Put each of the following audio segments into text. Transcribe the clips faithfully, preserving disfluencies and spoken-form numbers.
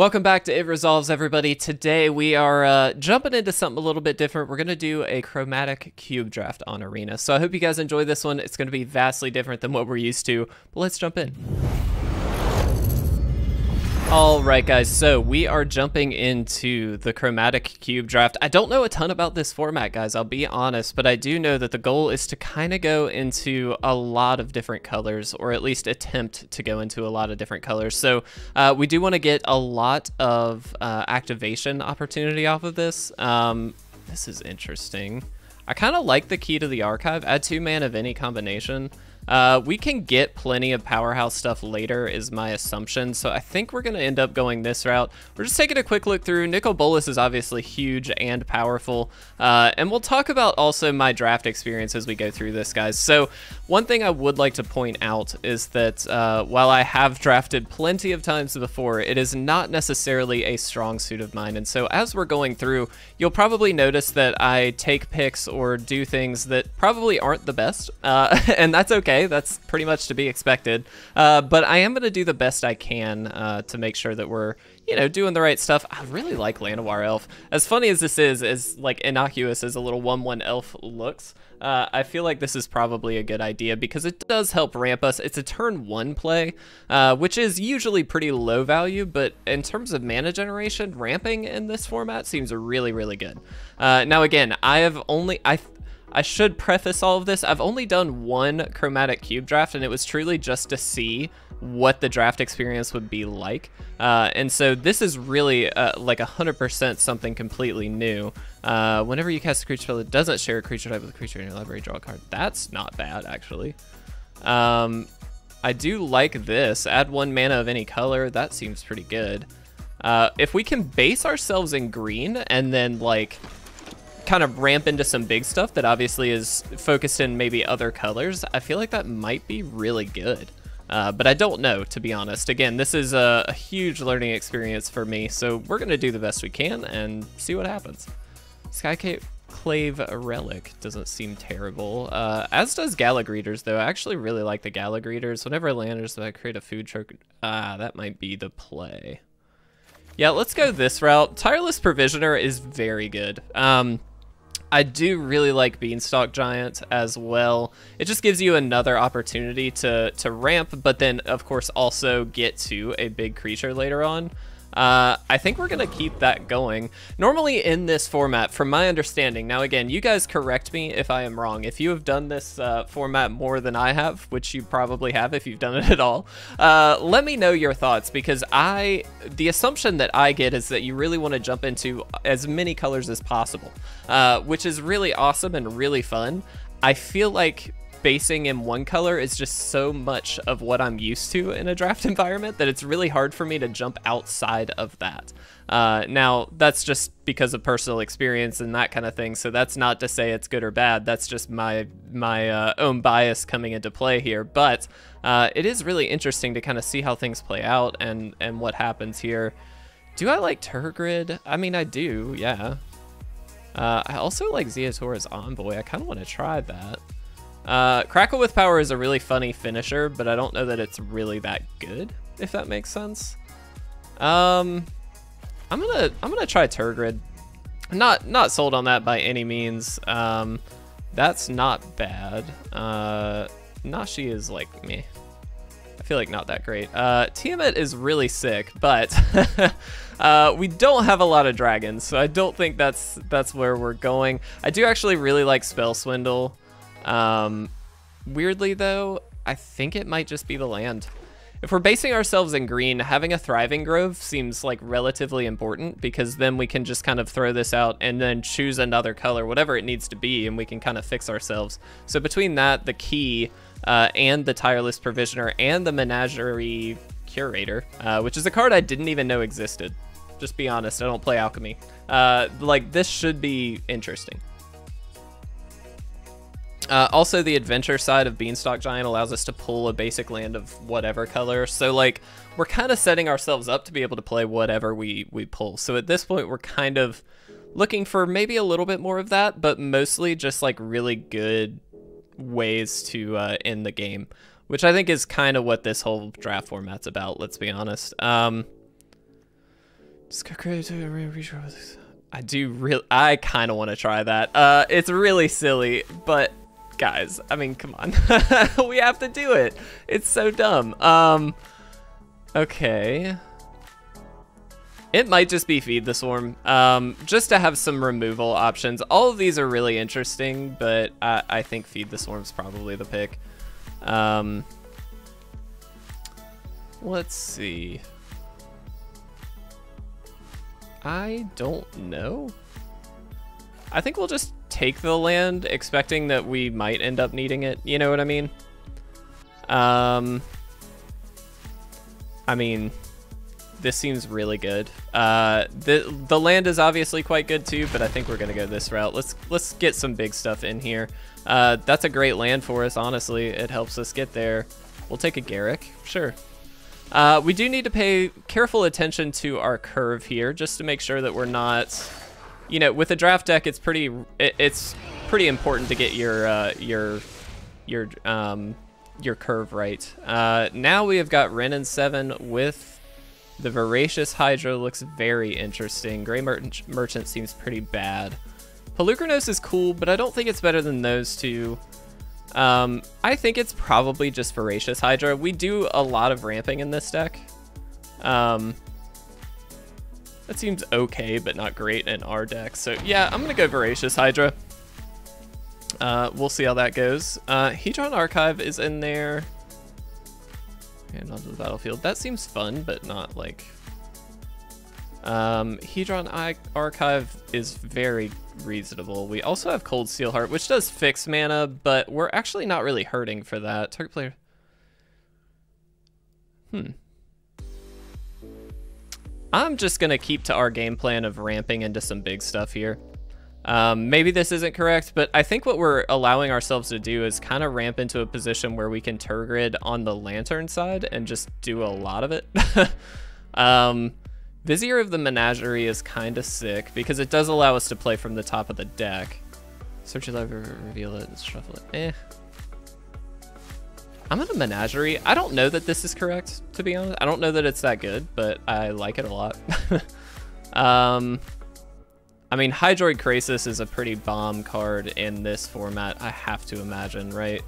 Welcome back to It Resolves, everybody. Today we are uh, jumping into something a little bit different. We're going to do a Chromatic Cube draft on Arena. So I hope you guys enjoy this one. It's going to be vastly different than what we're used to, but let's jump in. All right, guys, so we are jumping into the Chromatic Cube draft. I don't know a ton about this format, guys, I'll be honest, but I do know that the goal is to kind of go into a lot of different colors, or at least attempt to go into a lot of different colors. So uh, we do want to get a lot of uh, activation opportunity off of this. Um, this is interesting. I kind of like the key to the archive. Add two mana of any combination. Uh, we can get plenty of powerhouse stuff later is my assumption, so I think we're going to end up going this route. We're just taking a quick look through. Nicol Bolas is obviously huge and powerful, uh, and we'll talk about also my draft experience as we go through this, guys. So one thing I would like to point out is that uh, while I have drafted plenty of times before, it is not necessarily a strong suit of mine, and so as we're going through, you'll probably notice that I take picks or do things that probably aren't the best, uh, and that's okay. Okay, that's pretty much to be expected, uh, but I am going to do the best I can uh, to make sure that we're, you know, doing the right stuff. I really like Llanowar Elf. As funny as this is, as like innocuous as a little one one elf looks, uh, I feel like this is probably a good idea because it does help ramp us. It's a turn one play, uh, which is usually pretty low value, but in terms of mana generation, ramping in this format seems really, really good. Uh, now, again, I have only... I. I should preface all of this. I've only done one Chromatic Cube draft, and it was truly just to see what the draft experience would be like. Uh, and so this is really uh, like one hundred percent something completely new. Uh, whenever you cast a creature spell that doesn't share a creature type with a creature in your library, draw a card. That's not bad, actually. Um, I do like this. Add one mana of any color. That seems pretty good. Uh, if we can base ourselves in green and then like... kind of ramp into some big stuff that obviously is focused in maybe other colors, I feel like that might be really good. Uh, but I don't know, to be honest. Again, this is a, a huge learning experience for me, so we're going to do the best we can and see what happens. Skyclave Relic doesn't seem terrible, uh, as does Gala Greeters, though. I actually really like the Gala Greeters. Whenever I landers, I create a food truck. Ah, that might be the play. Yeah, let's go this route. Tireless Provisioner is very good. Um... I do really like Beanstalk Giant as well. It just gives you another opportunity to, to ramp, but then, of course, also get to a big creature later on. Uh, I think we're going to keep that going. Normally in this format, from my understanding, now again, you guys correct me if I am wrong. If you have done this uh, format more than I have, which you probably have if you've done it at all, uh, let me know your thoughts, because I, the assumption that I get is that you really want to jump into as many colors as possible, uh, which is really awesome and really fun. I feel like basing in one color is just so much of what I'm used to in a draft environment that it's really hard for me to jump outside of that. Uh, now, that's just because of personal experience and that kind of thing, so that's not to say it's good or bad. That's just my my uh, own bias coming into play here, but uh, it is really interesting to kind of see how things play out and, and what happens here. Do I like Tergrid? I mean, I do, yeah. Uh, I also like Ziatora's Envoy. I kind of want to try that. Uh, Crackle with Power is a really funny finisher, but I don't know that it's really that good, if that makes sense. Um, I'm gonna I'm gonna try Tergrid. Not not sold on that by any means. Um, that's not bad. Uh, Nashi is like meh. I feel like not that great. Uh, Tiamat is really sick, but uh, we don't have a lot of dragons, so I don't think that's that's where we're going. I do actually really like Spell Swindle. Um, weirdly though, I think it might just be the land. If we're basing ourselves in green, having a thriving grove seems like relatively important, because then we can just kind of throw this out and then choose another color, whatever it needs to be, and we can kind of fix ourselves. So between that, the key, uh, and the Tireless Provisioner and the Menagerie Curator, uh, which is a card I didn't even know existed. Just be honest, I don't play alchemy. Uh, like this should be interesting. Uh, also, the adventure side of Beanstalk Giant allows us to pull a basic land of whatever color. So, like, we're kind of setting ourselves up to be able to play whatever we, we pull. So at this point, we're kind of looking for maybe a little bit more of that, but mostly just, like, really good ways to uh, end the game, which I think is kind of what this whole draft format's about, let's be honest. Um, I do really, I kind of want to try that. Uh, it's really silly, but guys, I mean, come on. We have to do it. It's so dumb. Um, okay. It might just be Feed the Swarm, um, just to have some removal options. All of these are really interesting, but I, I think Feed the Swarm's probably the pick. Um, let's see. I don't know. I think we'll just take the land, expecting that we might end up needing it. You know what I mean? Um, I mean... This seems really good. Uh, the the land is obviously quite good too, but I think we're gonna go this route. Let's let's get some big stuff in here. Uh, that's a great land for us, honestly. It helps us get there. We'll take a Garrick, sure. Uh, we do need to pay careful attention to our curve here, just to make sure that we're not, you know, with a draft deck, it's pretty it, it's pretty important to get your uh, your your um your curve right. Uh, now we have got Ren and Seven with. The Voracious Hydra looks very interesting. Grey Merchant, Merchant seems pretty bad. Polukranos is cool, but I don't think it's better than those two. Um, I think it's probably just Voracious Hydra. We do a lot of ramping in this deck. Um, that seems okay, but not great in our deck. So yeah, I'm gonna go Voracious Hydra. Uh, we'll see how that goes. Uh, Hedron Archive is in there. And onto the battlefield. That seems fun, but not like... Um, Hedron Archive is very reasonable. We also have Cold Steel Heart, which does fix mana, but we're actually not really hurting for that. Target player... Hmm. I'm just gonna keep to our game plan of ramping into some big stuff here. Um, maybe this isn't correct, but I think what we're allowing ourselves to do is kind of ramp into a position where we can Tergrid on the Lantern side and just do a lot of it. um, Vizier of the Menagerie is kind of sick because it does allow us to play from the top of the deck. Search your library, reveal it, shuffle it. Eh. I'm in a Menagerie. I don't know that this is correct, to be honest. I don't know that it's that good, but I like it a lot. um... I mean, Hydroid Krasis is a pretty bomb card in this format, I have to imagine, right?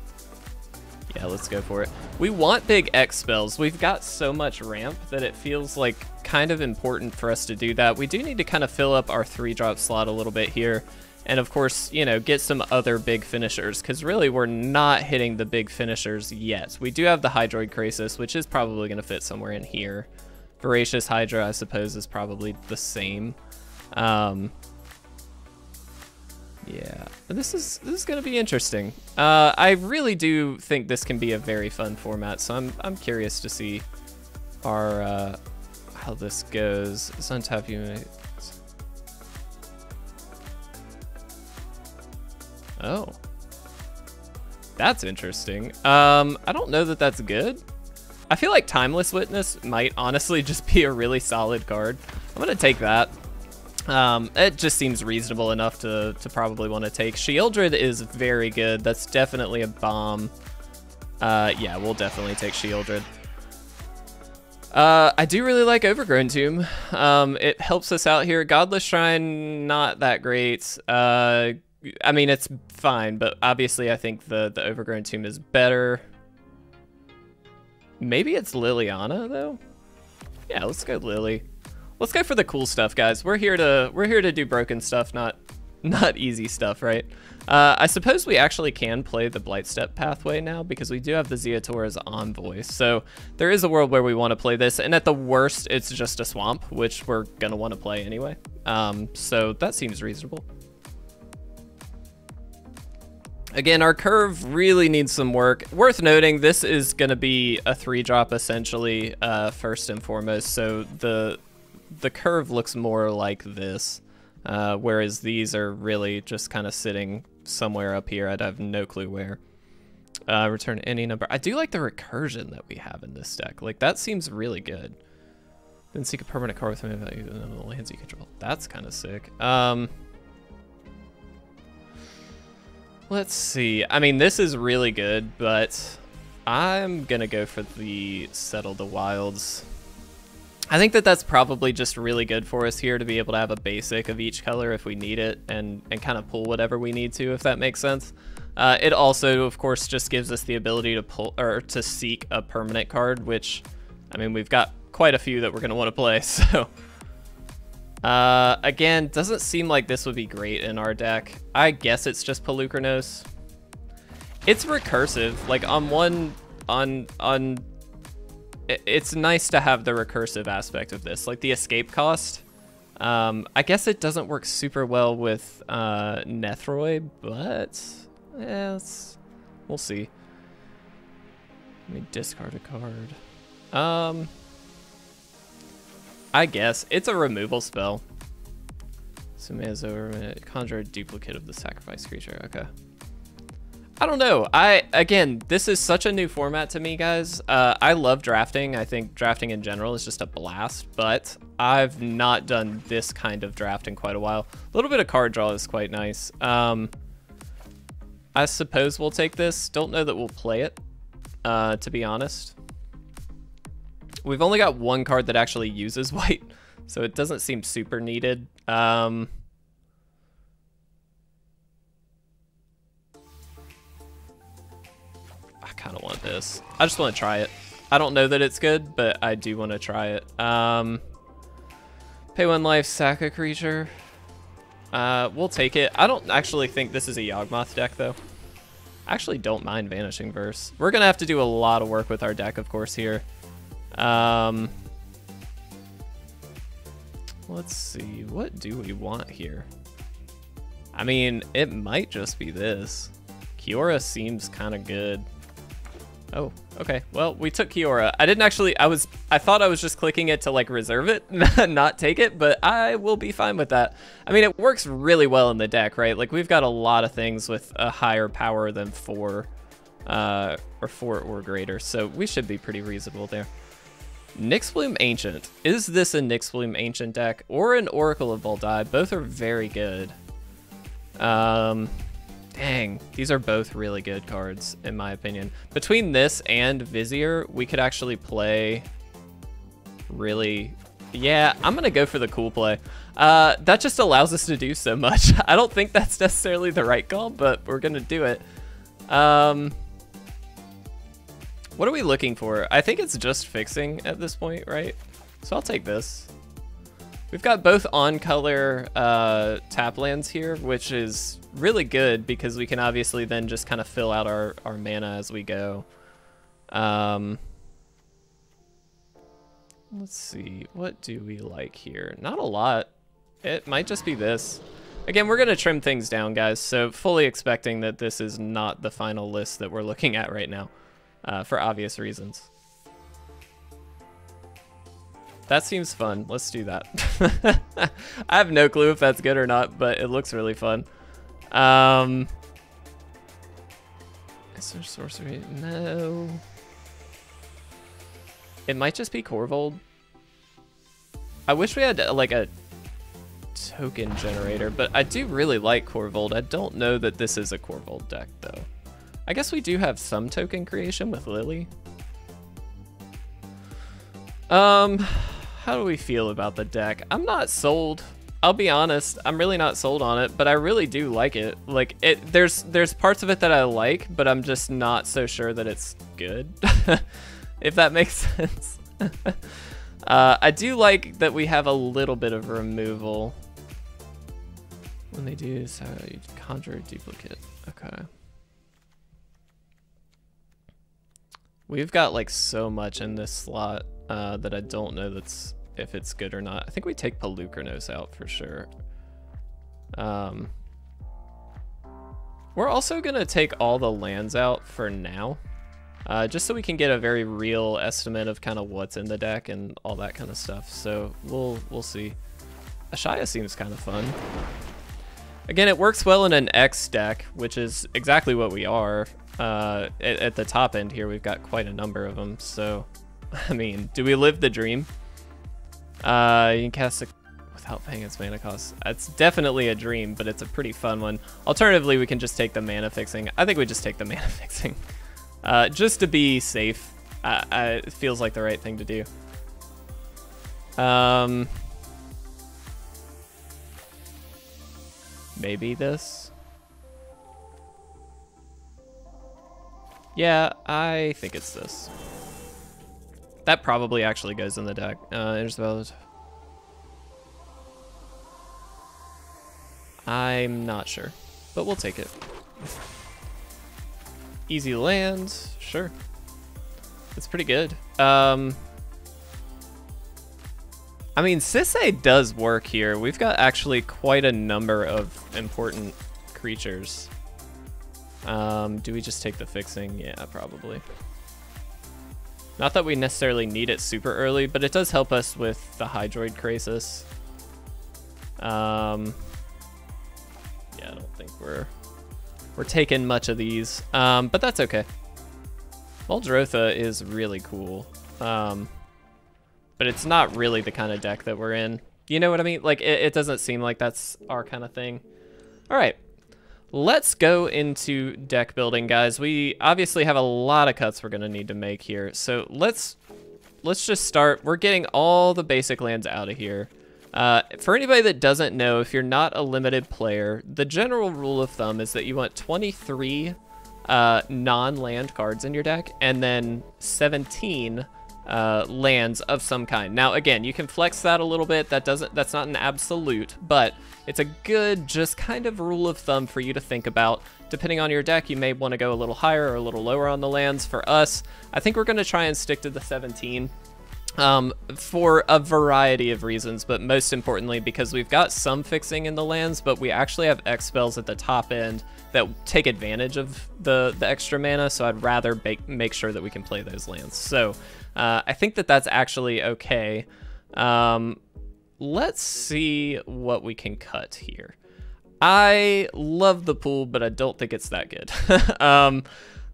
Yeah, let's go for it. We want big X spells. We've got so much ramp that it feels like kind of important for us to do that. We do need to kind of fill up our three drop slot a little bit here. And of course, you know, get some other big finishers, because really we're not hitting the big finishers yet. We do have the Hydroid Krasis, which is probably going to fit somewhere in here. Voracious Hydra, I suppose, is probably the same. Um... Yeah, this is this is gonna be interesting. Uh, I really do think this can be a very fun format, so I'm I'm curious to see our uh, how this goes. Let's untap unit. Oh, that's interesting. Um, I don't know that that's good. I feel like Timeless Witness might honestly just be a really solid card. I'm gonna take that. Um, it just seems reasonable enough to, to probably want to take. Shieldred is very good. That's definitely a bomb. Uh, yeah, we'll definitely take Shieldred. Uh, I do really like Overgrown Tomb. Um, it helps us out here. Godless Shrine, not that great. Uh, I mean, it's fine, but obviously I think the, the Overgrown Tomb is better. Maybe it's Liliana, though? Yeah, let's go Lily. Let's go for the cool stuff, guys. We're here to we're here to do broken stuff, not not easy stuff, right? Uh, I suppose we actually can play the Blightstep pathway now because we do have the Ziatora's Envoy. So there is a world where we want to play this, and at the worst, it's just a swamp, which we're gonna want to play anyway. Um, so that seems reasonable. Again, our curve really needs some work. Worth noting, this is gonna be a three drop essentially, uh, first and foremost. So the The curve looks more like this, uh, whereas these are really just kind of sitting somewhere up here. I'd have no clue where. Uh, return any number. I do like the recursion that we have in this deck. Like, that seems really good. Then seek a permanent card with value and the lands you control. That's kind of sick. Um, let's see. I mean, this is really good, but I'm going to go for the Settle the Wilds. I think that that's probably just really good for us here to be able to have a basic of each color if we need it, and, and kind of pull whatever we need to, if that makes sense. Uh, it also, of course, just gives us the ability to pull or to seek a permanent card, which, I mean, we've got quite a few that we're going to want to play, so... Uh, again, doesn't seem like this would be great in our deck. I guess it's just Polukranos. It's recursive. Like, on one... on... on... It's nice to have the recursive aspect of this, like the escape cost. Um, I guess it doesn't work super well with uh, Nethroi, but yeah, it's, we'll see. Let me discard a card. Um, I guess it's a removal spell. So may as well conjure a duplicate of the sacrifice creature. Okay. I don't know. I, again, this is such a new format to me, guys. Uh, I love drafting. I think drafting in general is just a blast, but I've not done this kind of draft in quite a while. A little bit of card draw is quite nice. Um, I suppose we'll take this. Don't know that we'll play it, uh, to be honest. We've only got one card that actually uses white, so it doesn't seem super needed. Um... kind of want this. I just want to try it. I don't know that it's good, but I do want to try it. Um, pay one life, sack a creature. Uh, we'll take it. I don't actually think this is a Yawgmoth deck, though. I actually don't mind Vanishing Verse. We're going to have to do a lot of work with our deck, of course, here. Um, let's see. What do we want here? I mean, it might just be this. Kiora seems kind of good. Oh, okay. Well, we took Kiora. I didn't actually, I was, I thought I was just clicking it to like reserve it, not take it, but I will be fine with that. I mean, it works really well in the deck, right? Like we've got a lot of things with a higher power than four uh, or four or greater. So we should be pretty reasonable there. Nyxbloom Ancient. Is this a Nyxbloom Ancient deck or an Oracle of Valdai? Both are very good. Um... Dang, these are both really good cards, in my opinion. Between this and Vizier, we could actually play really... Yeah, I'm going to go for the cool play. Uh, that just allows us to do so much. I don't think that's necessarily the right call, but we're going to do it. Um, what are we looking for? I think it's just fixing at this point, right? So I'll take this. We've got both on-color uh, tap lands here, which is really good because we can obviously then just kind of fill out our, our mana as we go. Um, let's see, what do we like here? Not a lot. It might just be this. Again, we're going to trim things down, guys, so fully expecting that this is not the final list that we're looking at right now, uh, for obvious reasons. That seems fun. Let's do that. I have no clue if that's good or not, but it looks really fun. Um, is there sorcery? No. It might just be Korvold. I wish we had like a token generator, but I do really like Korvold. I don't know that this is a Korvold deck, though. I guess we do have some token creation with Lily. Um... How do we feel about the deck? I'm not sold. I'll be honest, I'm really not sold on it, but I really do like it. Like it, there's there's parts of it that I like, but I'm just not so sure that it's good, if that makes sense. uh, I do like that we have a little bit of removal. When they do this, uh, you conjure a duplicate. Okay. We've got like so much in this slot. Uh, that I don't know that's if it's good or not. I think we take Polukranos out for sure. Um, we're also going to take all the lands out for now, uh, just so we can get a very real estimate of kind of what's in the deck and all that kind of stuff. So we'll we'll see. Ashaya seems kind of fun. Again, it works well in an X deck, which is exactly what we are. Uh, at, at the top end here, we've got quite a number of them, so... I mean, do we live the dream? Uh, you can cast it without paying its mana cost. It's definitely a dream, but it's a pretty fun one. Alternatively, we can just take the mana fixing. I think we just take the mana fixing. Uh, just to be safe, I, I, it feels like the right thing to do. Um, maybe this. Yeah, I think it's this. That probably actually goes in the deck. Uh, Interspelled. I'm not sure, but we'll take it. Easy land, sure. It's pretty good. Um, I mean, Sisei does work here. We've got actually quite a number of important creatures. Um, do we just take the fixing? Yeah, probably. Not that we necessarily need it super early, but it does help us with the Hydroid Krasis. Um, yeah, I don't think we're we're taking much of these, um, but that's okay. Muldrotha is really cool, um, but it's not really the kind of deck that we're in. You know what I mean? Like, it, it doesn't seem like that's our kind of thing. All right. Let's go into deck building, guys. We obviously have a lot of cuts we're gonna need to make here. So let's let's just start. We're getting all the basic lands out of here. Uh, for anybody that doesn't know, if you're not a limited player, the general rule of thumb is that you want twenty-three uh, non-land cards in your deck and then seventeen uh, lands of some kind. Now, again, you can flex that a little bit. That doesn't, that's not an absolute, but it's a good just kind of rule of thumb for you to think about. Depending on your deck, you may want to go a little higher or a little lower on the lands. For us, I think we're going to try and stick to the seventeen um, for a variety of reasons, but most importantly because we've got some fixing in the lands, but we actually have X spells at the top end that take advantage of the, the extra mana, so I'd rather make, make sure that we can play those lands. So uh, I think that that's actually okay. Um, Let's see what we can cut here. I love the pool, but I don't think it's that good. um,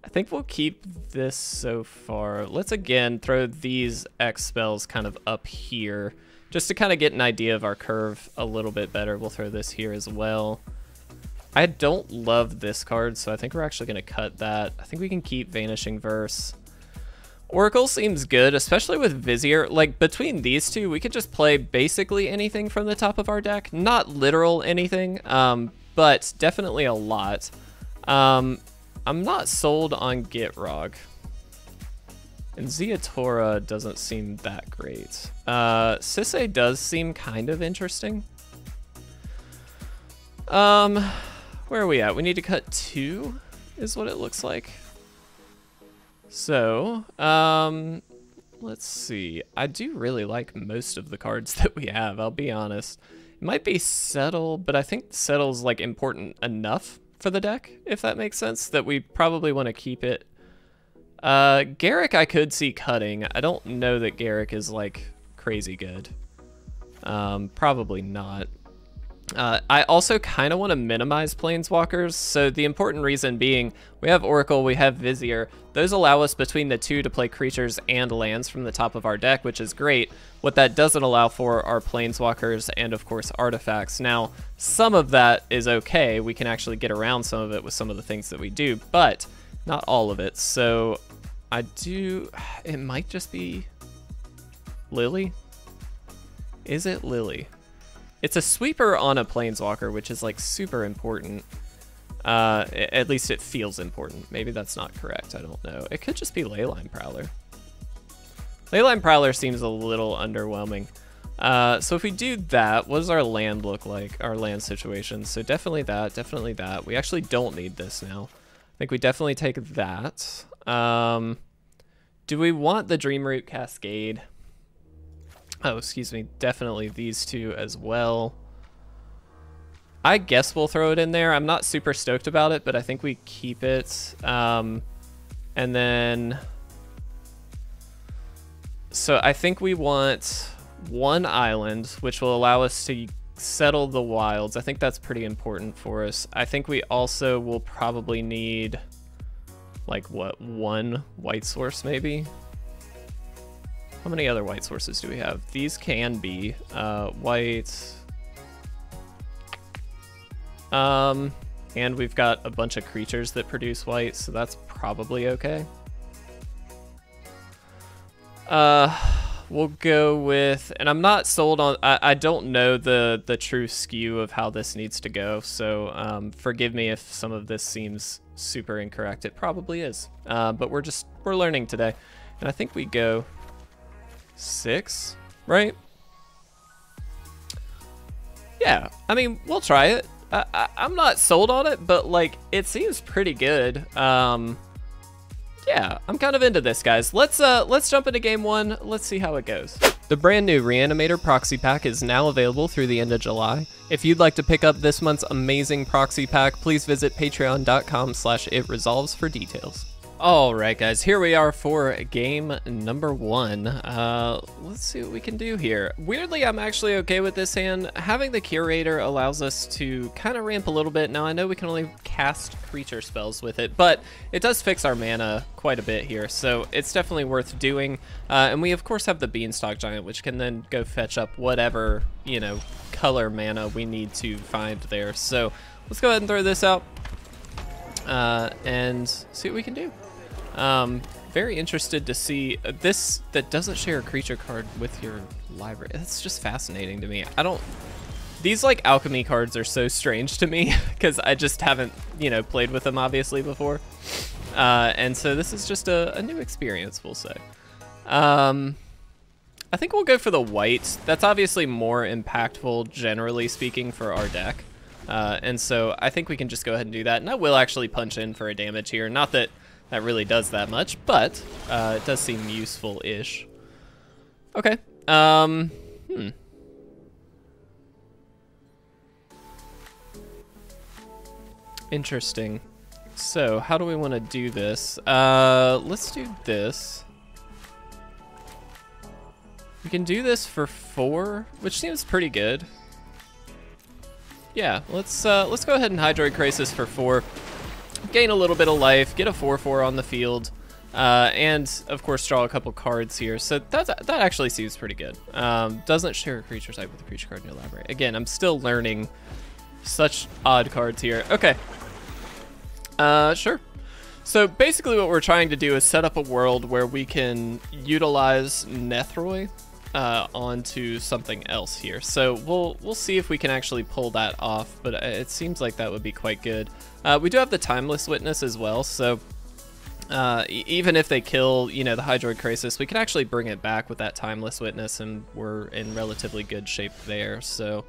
I think we'll keep this so far. Let's again throw these X spells kind of up here just to kind of get an idea of our curve a little bit better. We'll throw this here as well. I don't love this card, so I think we're actually going to cut that. I think we can keep Vanishing Verse. Oracle seems good, especially with Vizier. Like, between these two, we could just play basically anything from the top of our deck. Not literal anything, um, but definitely a lot. Um, I'm not sold on Gitrog. And Ziatora doesn't seem that great. Uh, Sisei does seem kind of interesting. Um, where are we at? We need to cut two, is what it looks like. So, um, let's see. I do really like most of the cards that we have, I'll be honest. It might be Settle, but I think Settle's like important enough for the deck, if that makes sense, that we probably want to keep it. Uh, Garrick I could see cutting. I don't know that Garrick is like crazy good. Um, probably not. Uh, I also kind of want to minimize Planeswalkers, so the important reason being we have Oracle, we have Vizier. Those allow us between the two to play creatures and lands from the top of our deck, which is great. What that doesn't allow for are Planeswalkers and, of course, artifacts. Now, some of that is okay. We can actually get around some of it with some of the things that we do, but not all of it. So I do... It might just be... Lily? Is it Lily? It's a sweeper on a Planeswalker, which is like super important. Uh, at least it feels important. Maybe that's not correct, I don't know. It could just be Leyline Prowler. Leyline Prowler seems a little underwhelming. Uh, so if we do that, what does our land look like? Our land situation. So definitely that, definitely that. We actually don't need this now. I think we definitely take that. Um, do we want the Dreamroot Cascade? Oh, excuse me, definitely these two as well. I guess we'll throw it in there. I'm not super stoked about it, but I think we keep it. Um, and then, so I think we want one island, which will allow us to settle the wilds. I think that's pretty important for us. I think we also will probably need like what, one white source maybe? How many other white sources do we have? These can be uh, white. Um, and we've got a bunch of creatures that produce white, so that's probably okay. Uh, we'll go with, and I'm not sold on, I, I don't know the, the true skew of how this needs to go, so um, forgive me if some of this seems super incorrect. It probably is, uh, but we're just, we're learning today. And I think we go six, right? Yeah, I mean, we'll try it. I, I, I'm not sold on it, but like, it seems pretty good. Um, Yeah, I'm kind of into this, guys. Let's uh, let's jump into game one. Let's see how it goes. The brand new Reanimator Proxy Pack is now available through the end of July. If you'd like to pick up this month's amazing Proxy Pack, please visit patreon dot com slash it resolves for details. All right, guys, here we are for game number one. Uh, let's see what we can do here. Weirdly, I'm actually okay with this hand. Having the Curator allows us to kind of ramp a little bit. Now, I know we can only cast creature spells with it, but it does fix our mana quite a bit here, so it's definitely worth doing. Uh, and we, of course, have the Beanstalk Giant, which can then go fetch up whatever, you know, color mana we need to find there. So let's go ahead and throw this out uh, and see what we can do. Um, very interested to see uh, this that doesn't share a creature card with your library. That's just fascinating to me. I don't, these like alchemy cards are so strange to me because I just haven't, you know, played with them obviously before. Uh, and so this is just a, a new experience, we'll say. Um, I think we'll go for the white. That's obviously more impactful, generally speaking, for our deck. Uh, and so I think we can just go ahead and do that. And I will actually punch in for a damage here. Not that that really does that much, but uh, it does seem useful-ish. Okay. Um, hmm. Interesting. So, how do we want to do this? Uh, let's do this. We can do this for four, which seems pretty good. Yeah. Let's uh, let's go ahead and Hydroid Krasis for four. Gain a little bit of life, get a four four on the field, uh, and of course draw a couple cards here. So that that actually seems pretty good. Um, doesn't share a creature type with a creature card in your library. Again, I'm still learning such odd cards here. Okay, uh, sure. So basically what we're trying to do is set up a world where we can utilize Nethroi uh, onto something else here. So we'll we'll see if we can actually pull that off, but it seems like that would be quite good. Uh, we do have the Timeless Witness as well, so uh, e even if they kill, you know, the Hydroid Krasis, we can actually bring it back with that Timeless Witness, and we're in relatively good shape there. So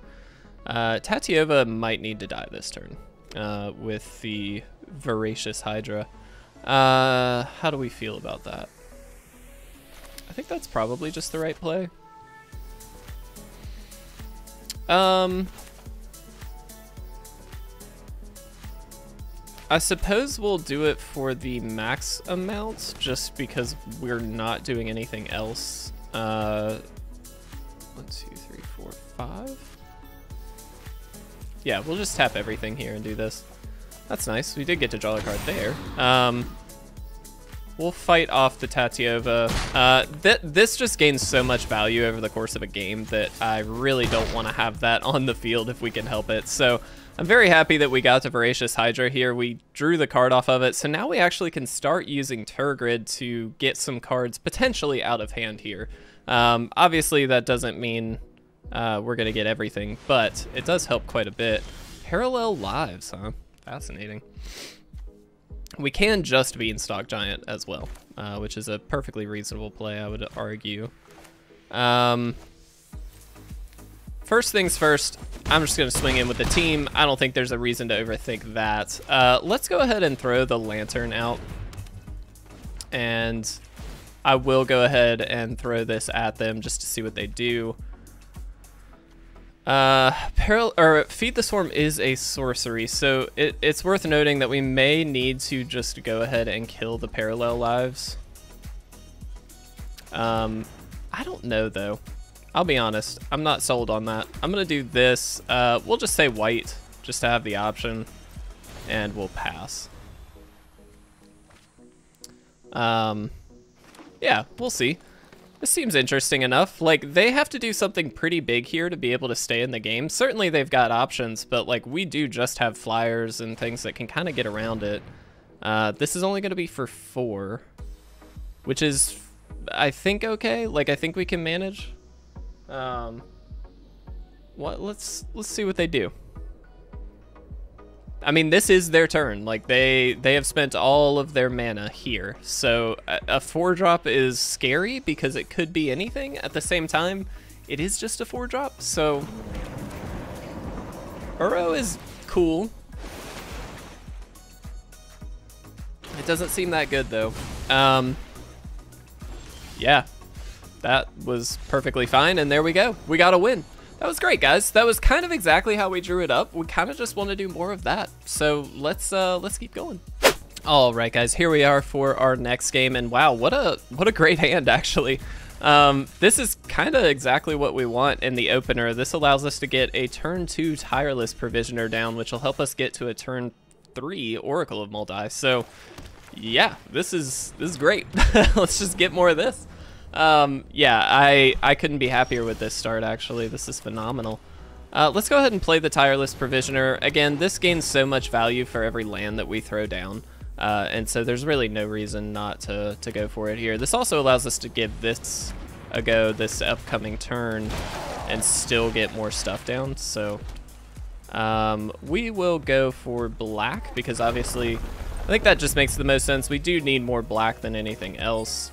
uh, Tatyova might need to die this turn uh, with the Voracious Hydra. Uh, how do we feel about that? I think that's probably just the right play. Um... I suppose we'll do it for the max amount just because we're not doing anything else. Uh, one, two, three, four, five. Yeah, we'll just tap everything here and do this. That's nice. We did get to draw a card there. Um, we'll fight off the Tatyova. Uh, th this just gains so much value over the course of a game that I really don't want to have that on the field if we can help it. So I'm very happy that we got to Voracious Hydra here. We drew the card off of it, so now we actually can start using Tergrid to get some cards potentially out of hand here. Um, obviously, that doesn't mean uh, we're going to get everything, but it does help quite a bit. Parallel Lives, huh? Fascinating. We can just Beanstalk Giant as well, uh, which is a perfectly reasonable play, I would argue. Um... First things first, I'm just gonna swing in with the team. I don't think there's a reason to overthink that. Uh, let's go ahead and throw the lantern out. And I will go ahead and throw this at them just to see what they do. Uh, Paral- or Feed the Swarm is a sorcery, so it, it's worth noting that we may need to just go ahead and kill the Parallel Lives. Um, I don't know though. I'll be honest, I'm not sold on that. I'm gonna do this. Uh, we'll just say white, just to have the option, and we'll pass. Um, yeah, we'll see. This seems interesting enough. Like, they have to do something pretty big here to be able to stay in the game. Certainly they've got options, but like we do just have flyers and things that can kind of get around it. Uh, this is only gonna be for four, which is I think okay. Like, I think we can manage. Um, what? Let's let's see what they do. I mean, this is their turn. Like, they they have spent all of their mana here. So a, a four drop is scary because it could be anything. At the same time, it is just a four drop. So Uro is cool. It doesn't seem that good though. Um, yeah, that was perfectly fine. And there we go. We got a win. That was great, guys. That was kind of exactly how we drew it up. We kind of just want to do more of that. So let's uh, let's keep going. All right, guys, here we are for our next game. And wow, what a what a great hand, actually. Um, this is kind of exactly what we want in the opener. This allows us to get a turn two Tireless Provisioner down, which will help us get to a turn three Oracle of Moldive. So yeah, this is this is great. Let's just get more of this. Um, yeah, I, I couldn't be happier with this start, actually. This is phenomenal. Uh, let's go ahead and play the Tireless Provisioner. Again, this gains so much value for every land that we throw down. Uh, and so there's really no reason not to, to go for it here. This also allows us to give this a go this upcoming turn and still get more stuff down. So um, we will go for black because obviously I think that just makes the most sense. We do need more black than anything else.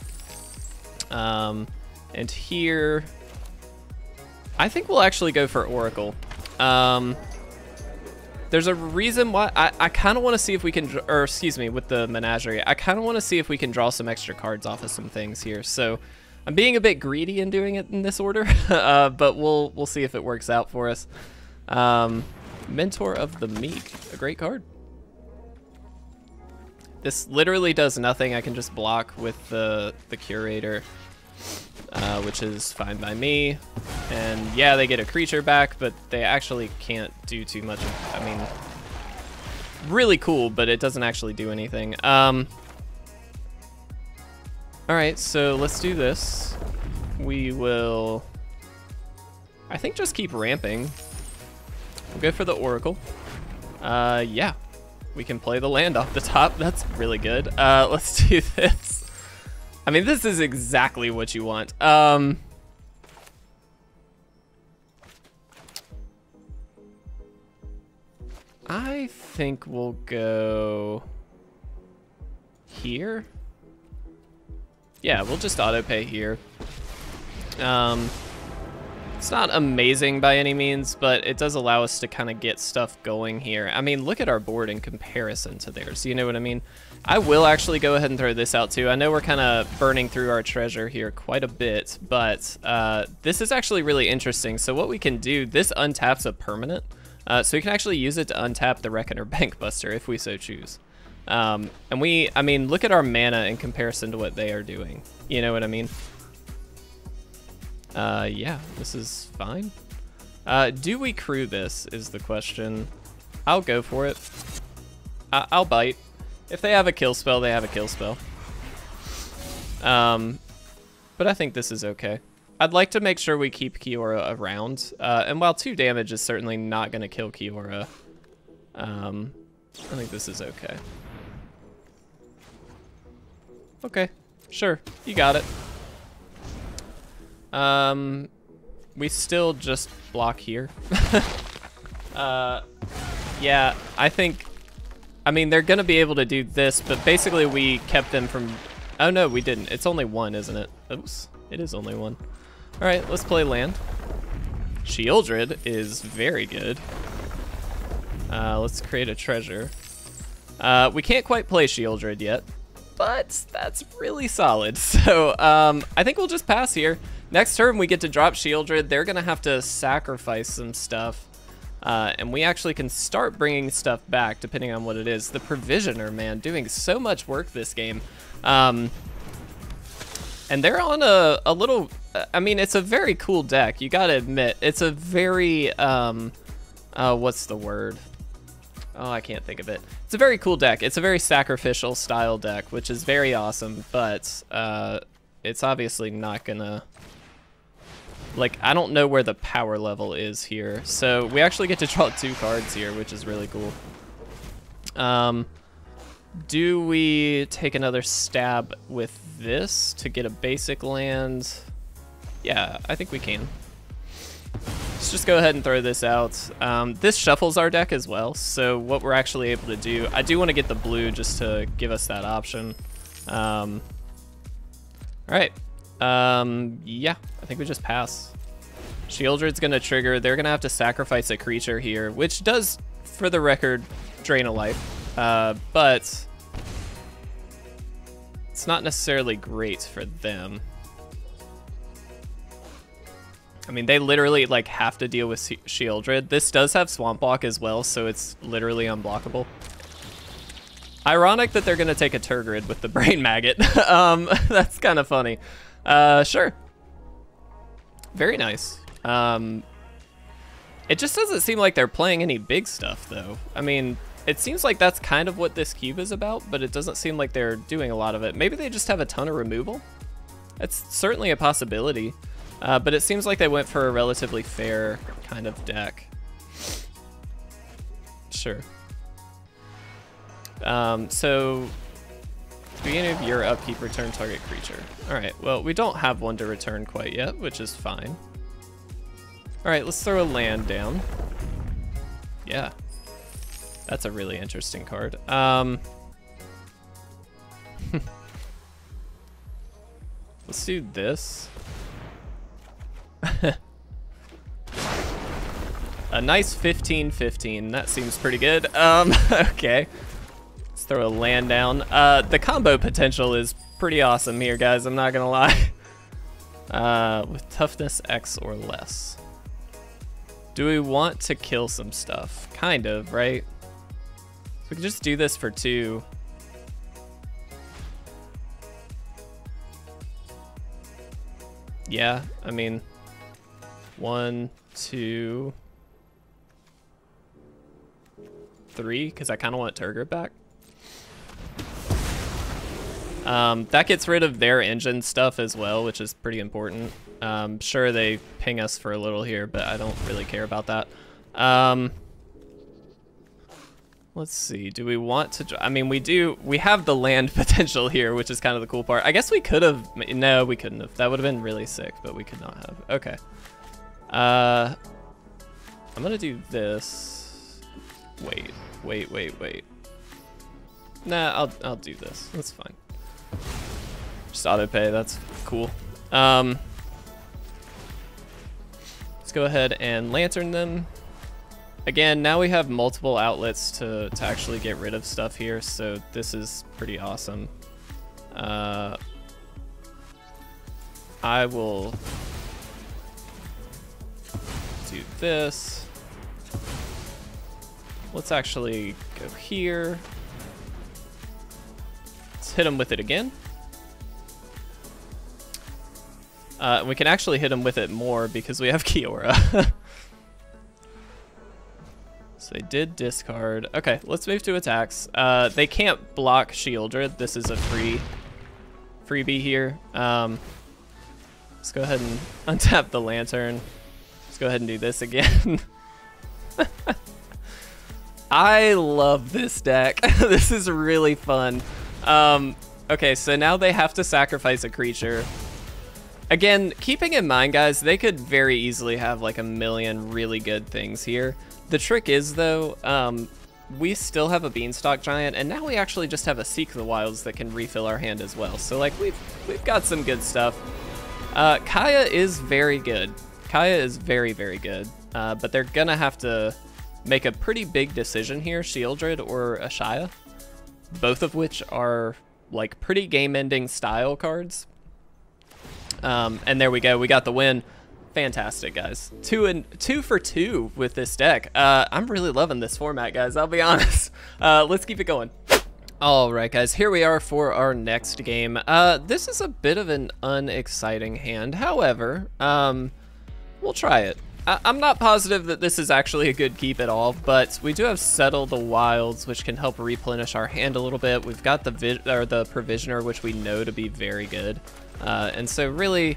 Um, and here, I think we'll actually go for Oracle. Um, there's a reason why I, I kind of want to see if we can, or excuse me, with the Menagerie, I kind of want to see if we can draw some extra cards off of some things here. So I'm being a bit greedy in doing it in this order, uh, but we'll, we'll see if it works out for us. Um, Mentor of the Meek, a great card. This literally does nothing. I can just block with the, the Curator, uh, which is fine by me. And yeah, they get a creature back, but they actually can't do too much. Of, I mean, really cool, but it doesn't actually do anything. Um, all right, so let's do this. We will, I think, just keep ramping. We'll go for the Oracle. Uh, yeah. We can play the land off the top. That's really good. Uh, let's do this. I mean, this is exactly what you want. Um, I think we'll go here. Yeah, we'll just auto pay here. Um, It's not amazing by any means, but it does allow us to kind of get stuff going here. I mean, look at our board in comparison to theirs. You know what I mean? I will actually go ahead and throw this out too. I know we're kind of burning through our treasure here quite a bit, but uh, this is actually really interesting. So what we can do, this untaps a permanent. Uh, so we can actually use it to untap the Reckoner Bankbuster if we so choose. Um, and we, I mean, look at our mana in comparison to what they are doing. You know what I mean? Uh, yeah, this is fine. Uh, do we crew this is the question. I'll go for it. I I'll bite. If they have a kill spell, they have a kill spell. Um, but I think this is okay. I'd like to make sure we keep Kiora around. Uh, and while two damage is certainly not going to kill Kiora, um, I think this is okay. Okay, sure, you got it. Um, we still just block here. uh, yeah, I think, I mean, they're going to be able to do this, but basically we kept them from, oh no, we didn't. It's only one, isn't it? Oops, it is only one. All right, let's play land. Shieldred is very good. Uh, let's create a treasure. Uh, we can't quite play Shieldred yet, but that's really solid. So, um, I think we'll just pass here. Next turn, we get to drop Shieldred. They're going to have to sacrifice some stuff. Uh, and we actually can start bringing stuff back, depending on what it is. The Provisioner, man, doing so much work this game. Um, and they're on a, a little... I mean, it's a very cool deck. You got to admit, it's a very... Um, uh, what's the word? Oh, I can't think of it. It's a very cool deck. It's a very sacrificial style deck, which is very awesome. But uh, it's obviously not going to... Like, I don't know where the power level is here. So we actually get to draw two cards here, which is really cool. Um, Do we take another stab with this to get a basic land? Yeah, I think we can. Let's just go ahead and throw this out. Um, this shuffles our deck as well, so what we're actually able to do, I do want to get the blue just to give us that option. Um, all right, um, yeah, I think we just pass. Shieldred's gonna trigger. They're gonna have to sacrifice a creature here, which does, for the record, drain a life, uh, but it's not necessarily great for them. I mean, they literally like have to deal with Shieldred. This does have Swamp Walk as well, so it's literally unblockable. Ironic that they're gonna take a Tergrid with the Brain Maggot. um, that's kind of funny. Uh, sure. Very nice. Um, it just doesn't seem like they're playing any big stuff, though. I mean, it seems like that's kind of what this cube is about, but it doesn't seem like they're doing a lot of it. Maybe they just have a ton of removal. It's certainly a possibility. Uh, but it seems like they went for a relatively fair kind of deck. Sure. Um, so, beginning of your upkeep, return target creature. All right, well, we don't have one to return quite yet, which is fine. All right, let's throw a land down. Yeah, that's a really interesting card. Um, let's do this. A nice fifteen fifteen, that seems pretty good. Um, okay, let's throw a land down. Uh, the combo potential is pretty awesome here, guys, I'm not gonna lie. Uh, with toughness X or less. Do we want to kill some stuff? Kind of, right? So we can just do this for two. Yeah, I mean, one, two, three, because I kind of want Tergrid back. Um, that gets rid of their engine stuff as well, which is pretty important. Um, sure, they ping us for a little here, but I don't really care about that. Um, let's see, do we want to, I mean, we do, we have the land potential here, which is kind of the cool part. I guess we could have, no, we couldn't have. That would have been really sick, but we could not have. Okay. Uh, I'm gonna do this. Wait, wait, wait, wait. Nah, I'll I'll do this. That's fine. Just auto pay. That's cool. Um, let's go ahead and lantern them. Again, now we have multiple outlets to to actually get rid of stuff here, so this is pretty awesome. Uh, I will. Do this. Let's actually go here. Let's hit him with it again. Uh, we can actually hit him with it more because we have Kiora. So they did discard. Okay, let's move to attacks. Uh, they can't block Shieldred. This is a free freebie here. Um, let's go ahead and untap the lantern. Let's go ahead and do this again. I love this deck. This is really fun. Um, okay, so now they have to sacrifice a creature. Again, keeping in mind, guys, they could very easily have like a million really good things here. The trick is, though, um, we still have a Beanstalk Giant, and now we actually just have a Seek the Wilds that can refill our hand as well. So like we've we've got some good stuff. Uh, Kaya is very good. Kaya is very, very good, uh, but they're gonna have to make a pretty big decision here, Shieldred or Ashaya, both of which are like pretty game-ending style cards. Um, and there we go, we got the win. Fantastic, guys. Two and two for two with this deck. Uh, I'm really loving this format, guys, I'll be honest. Uh, let's keep it going. All right, guys, here we are for our next game. Uh, this is a bit of an unexciting hand, however, um, we'll try it. I I'm not positive that this is actually a good keep at all, but we do have Settle the Wilds, which can help replenish our hand a little bit. We've got the, vi or the Provisioner, which we know to be very good. Uh, and so really,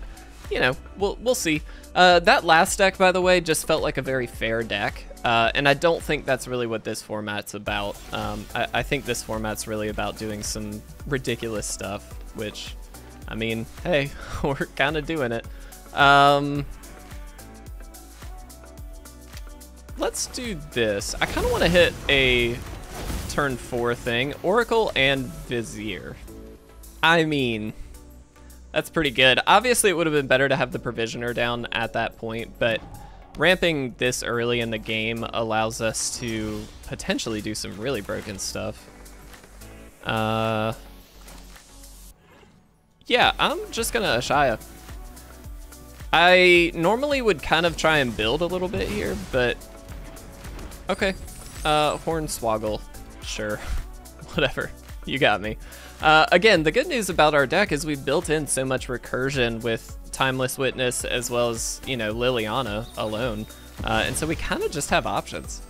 you know, we'll we'll see. Uh, that last deck, by the way, just felt like a very fair deck, uh, and I don't think that's really what this format's about. Um, I, I think this format's really about doing some ridiculous stuff, which, I mean, hey, we're kind of doing it. Um, let's do this. I kind of want to hit a turn four thing, Oracle and Vizier. I mean, that's pretty good. Obviously, it would have been better to have the Provisioner down at that point, but ramping this early in the game allows us to potentially do some really broken stuff. Uh, yeah, I'm just gonna Ashaya. I normally would kind of try and build a little bit here, but okay. Uh, Hornswoggle, sure, whatever. You got me. Uh, again, the good news about our deck is we built in so much recursion with Timeless Witness as well as, you know, Liliana alone. Uh, and so we kind of just have options.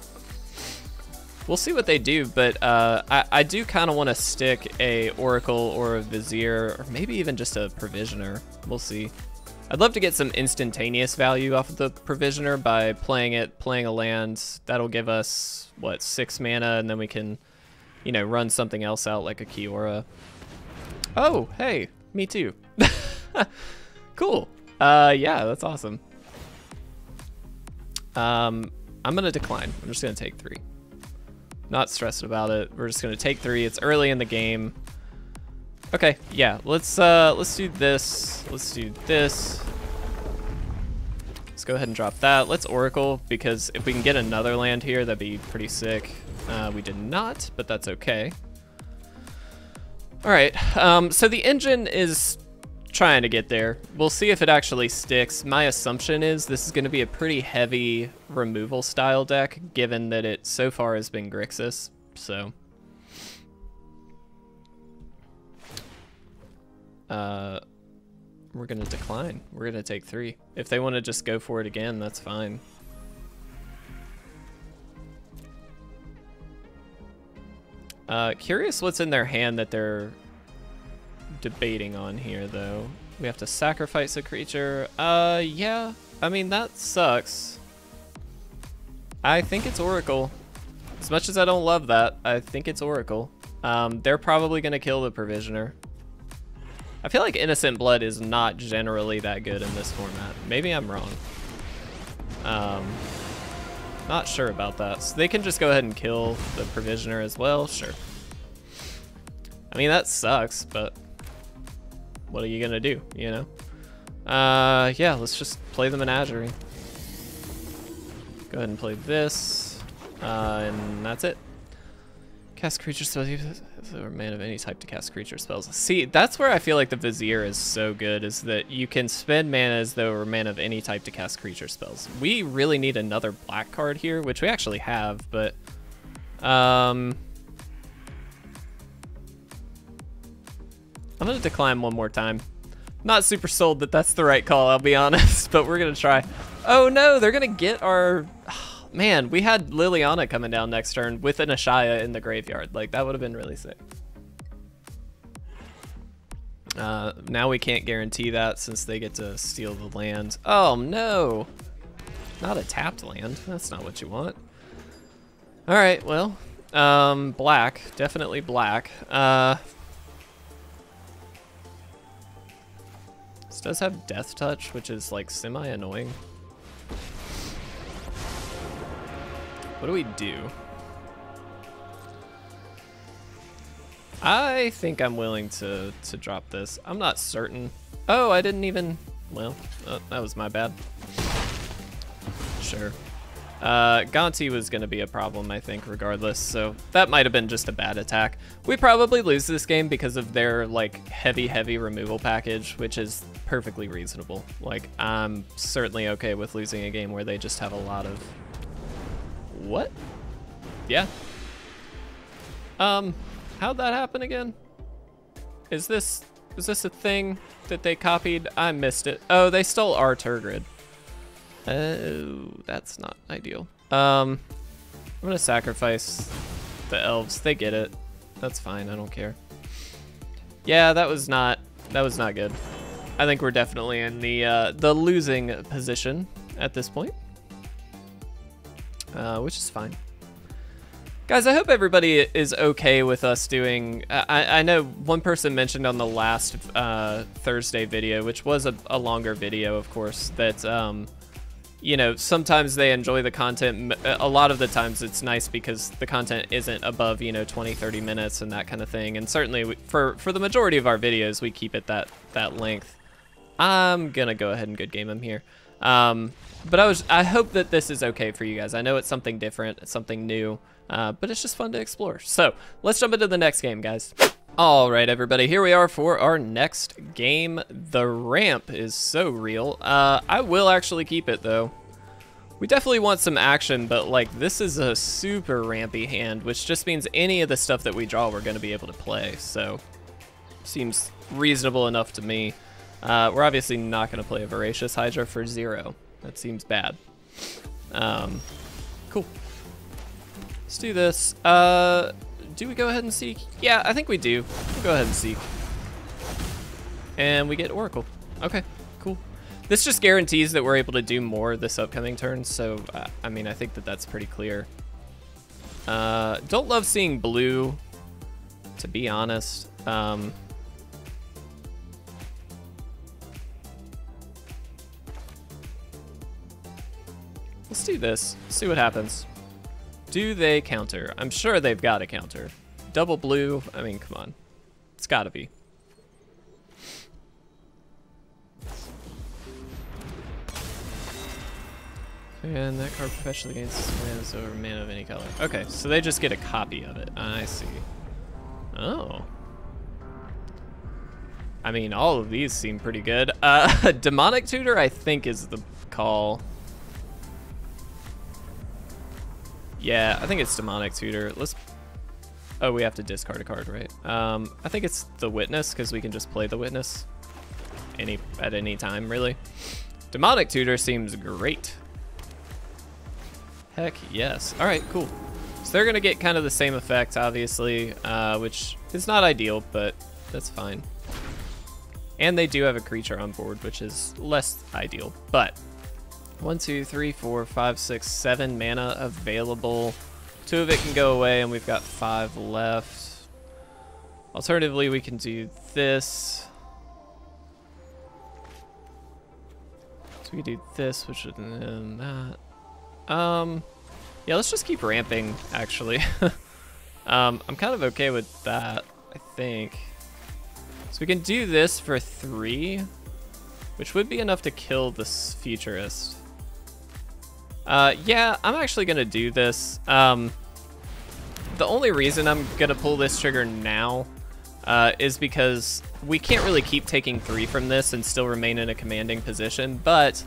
We'll see what they do, but uh, I, I do kind of want to stick a Oracle or a Vizier, or maybe even just a Provisioner. We'll see. I'd love to get some instantaneous value off of the Provisioner by playing it, playing a land. That'll give us, what, six mana, and then we can, you know, run something else out like a Kiora. Oh, hey, me too. Cool. Uh, yeah, that's awesome. Um, I'm gonna decline. I'm just gonna take three. Not stressed about it. We're just gonna take three. It's early in the game. Okay, yeah. Let's uh, let's do this. Let's do this. Let's go ahead and drop that. Let's Oracle, because if we can get another land here, that'd be pretty sick. Uh, we did not, but that's okay. All right, um, so the engine is trying to get there. We'll see if it actually sticks. My assumption is this is gonna be a pretty heavy removal style deck, given that it so far has been Grixis, so. Uh, We're gonna decline. We're gonna take three. If they want to just go for it again, that's fine. Uh, curious what's in their hand that they're debating on here, though. We have to sacrifice a creature. Uh, yeah. I mean, that sucks. I think it's Oracle. As much as I don't love that, I think it's Oracle. Um, they're probably gonna kill the Provisioner. I feel like Innocent Blood is not generally that good in this format. Maybe I'm wrong. Um, not sure about that. So they can just go ahead and kill the Provisioner as well, sure. I mean, that sucks, but what are you gonna do, you know? Uh, yeah, let's just play the Menagerie. Go ahead and play this, uh, and that's it. Cast creature spells, use a man of any type to cast creature spells. See, that's where I feel like the Vizier is so good, is that you can spend mana as though we're a man of any type to cast creature spells. We really need another black card here, which we actually have, but um, I'm gonna decline one more time. Not super sold that that's the right call, I'll be honest, but we're gonna try. Oh no, they're gonna get our... Man, we had Liliana coming down next turn with an Ashaya in the graveyard. Like, that would have been really sick. Uh, now we can't guarantee that since they get to steal the land. Oh, no. Not a tapped land. That's not what you want. All right, well, um, black. Definitely black. Uh, this does have Death Touch, which is, like, semi-annoying. What do we do? I think I'm willing to, to drop this. I'm not certain. Oh, I didn't even, well, oh, that was my bad. Sure. Uh, Gonti was gonna be a problem, I think, regardless, so that might've been just a bad attack. We probably lose this game because of their like heavy, heavy removal package, which is perfectly reasonable. Like, I'm certainly okay with losing a game where they just have a lot of what? Yeah. Um, how'd that happen again? Is this is this a thing that they copied? I missed it. Oh, they stole our Tergrid. Oh, that's not ideal. Um, I'm gonna sacrifice the elves. They get it. That's fine. I don't care. Yeah, that was not that was not good. I think we're definitely in the uh, the losing position at this point, uh, which is fine. Guys, I hope everybody is okay with us doing... I, I know one person mentioned on the last uh, Thursday video, which was a, a longer video, of course, that, um, you know, sometimes they enjoy the content. A lot of the times it's nice because the content isn't above, you know, twenty, thirty minutes and that kind of thing. And certainly we, for, for the majority of our videos, we keep it that, that length. I'm going to go ahead and good game him here. Um, but I was, I hope that this is okay for you guys. I know it's something different, it's something new. Uh, but it's just fun to explore. So let's jump into the next game, guys. All right, everybody, here we are for our next game. The ramp is so real. Uh, I will actually keep it, though. We definitely want some action, but like this is a super rampy hand, which just means any of the stuff that we draw, we're going to be able to play. So seems reasonable enough to me. Uh, we're obviously not going to play a Voracious Hydra for zero. That seems bad. Um, cool. Let's do this. Uh, do we go ahead and seek? Yeah, I think we do. We'll go ahead and seek. And we get Oracle. Okay, cool. This just guarantees that we're able to do more this upcoming turn. So, uh, I mean, I think that that's pretty clear. Uh, don't love seeing blue, to be honest. Um, let's do this. See what happens. Do they counter? I'm sure they've got a counter. Double blue, I mean, come on. It's gotta be. And that card professionally gains this mana over mana of any color. Okay, so they just get a copy of it. I see. Oh. I mean, all of these seem pretty good. Uh, Demonic Tutor, I think, is the call. Yeah, I think it's Demonic Tutor. Let's. Oh, we have to discard a card, right? Um, I think it's the Witness because we can just play the Witness any at any time, really. Demonic Tutor seems great. Heck yes. All right, cool. So they're gonna get kind of the same effect, obviously, uh, which is not ideal, but that's fine. And they do have a creature on board, which is less ideal, but. One, two, three, four, five, six, seven mana available. Two of it can go away, and we've got five left. Alternatively, we can do this. So we can do this, which would and that. Um, yeah, let's just keep ramping, actually. um, I'm kind of okay with that, I think. So we can do this for three, which would be enough to kill this Futurist. Uh, yeah, I'm actually gonna do this. Um, the only reason I'm gonna pull this trigger now uh, is because we can't really keep taking three from this and still remain in a commanding position, but